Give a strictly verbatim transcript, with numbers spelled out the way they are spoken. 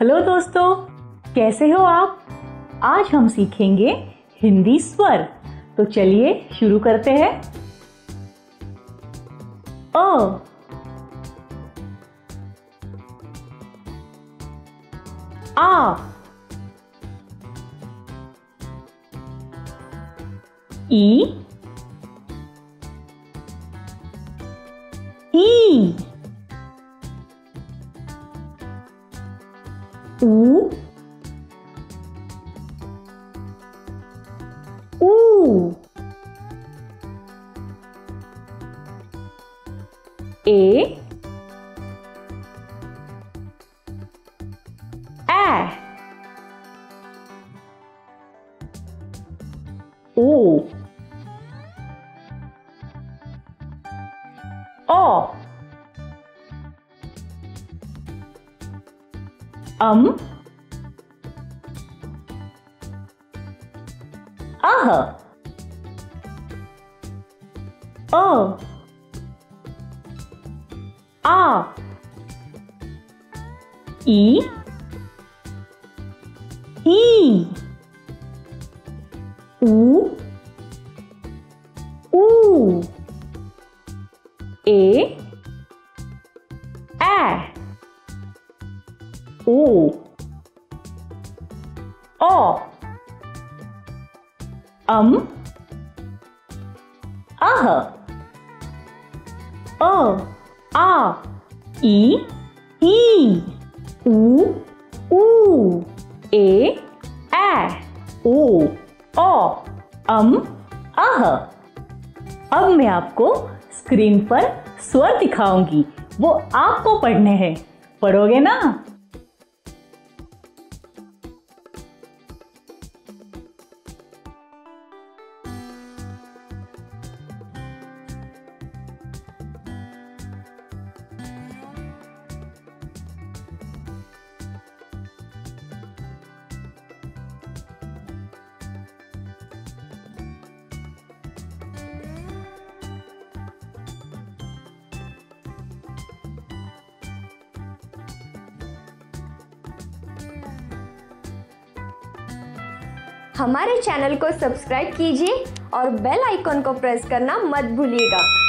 Hello दोस्तों, कैसे हो आप। आज हम सीखेंगे हिंदी स्वर। तो चलिए शुरू करते हैं। अ, आ, ई, ई, U, U, A, A, O, O, Um, Ah, O, A, E, E, U, U, A, A. O, O, Um, Ah, O, A, E, E, U, U, A, A, O, O, Um, Ah। अब मैं आपको screen पर स्वर दिखाऊंगी, वो आपको पढ़ने हैं। पढ़ोगे ना। हमारे चैनल को सब्सक्राइब कीजिए और बेल आइकॉन को प्रेस करना मत भूलिएगा।